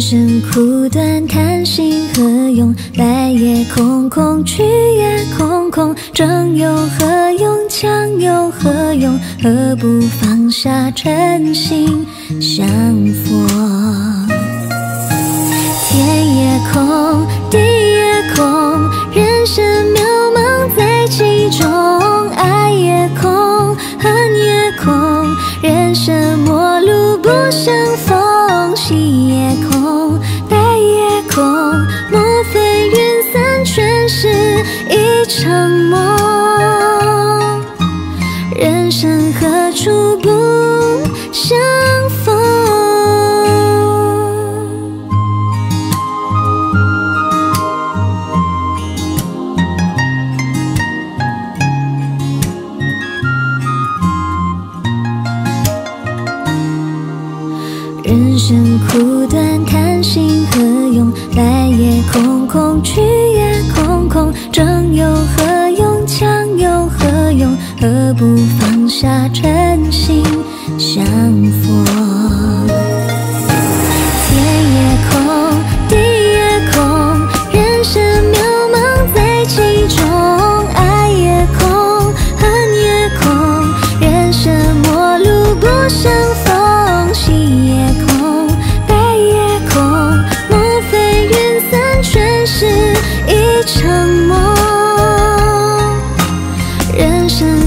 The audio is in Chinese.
生苦短，看心何用？来也空空，去也空空，争有何用？强有何用？何不放下，真心相逢？天也空，地也空，人生渺茫在其中。爱也空，恨也空，人生陌路不相逢。心也空，白也空，莫非云散全是一场梦？人生何处不相逢？ 人生苦短，看心何用？来也空空，去也空空，争有何用？抢有何用？何不放下，真心相逢？天也空，地也空，人生渺茫在其中。爱也空，恨也空，人生陌路不相逢。 心也空，白也空，莫非云散全是一场梦？人生。